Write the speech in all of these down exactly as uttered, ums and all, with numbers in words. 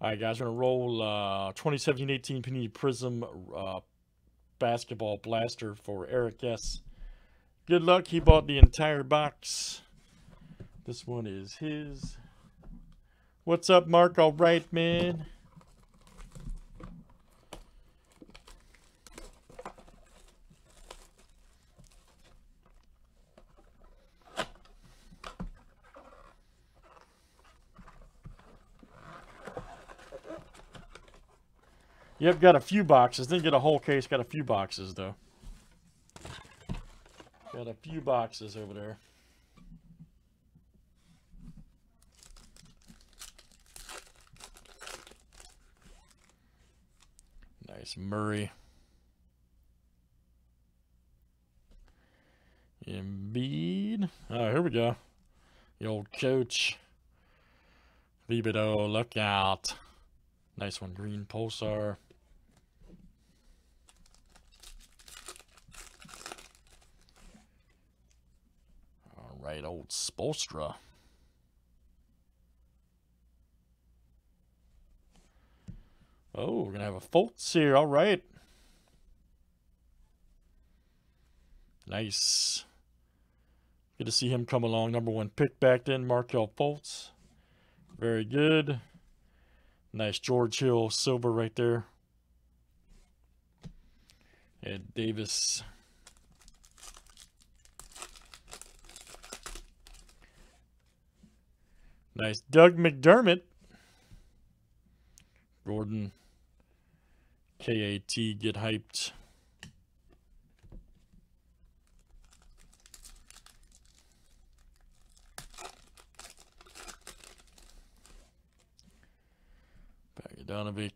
All right, guys, we're going to roll uh, twenty seventeen eighteen Panini Prizm uh, Basketball Blaster for Eric S. Good luck. He bought the entire box. This one is his. What's up, Mark? All right, man. Yep, got a few boxes. Didn't get a whole case. Got a few boxes, though. Got a few boxes over there. Nice Murray. Embiid. Oh, here we go. The old coach. Libido, look out. Nice one, Green Pulsar. Right, old Spolstra. Oh, we're going to have a Fultz here. All right. Nice. Good to see him come along. Number one pick back then, Markel Fultz. Very good. Nice George Hill silver right there. Ed Davis. Nice. Doug McDermott. Gordon. K A T. Get hyped. Bagadonovic.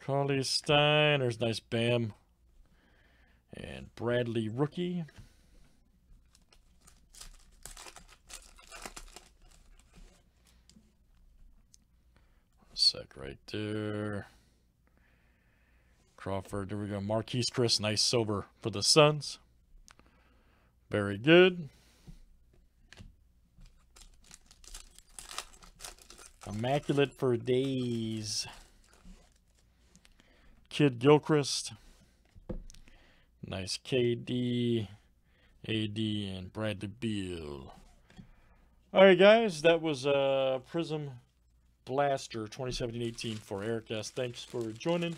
Carly Stein. There's nice Bam. And Bradley rookie. Sec right there. Crawford, there we go. Marquise Chris, nice silver for the Suns. Very good. Immaculate for days. Kid Gilchrist. Nice K D, A D, and Bradley Beal. All right, guys, that was uh, Prizm Blaster twenty seventeen eighteen for Eric S. Thanks for joining.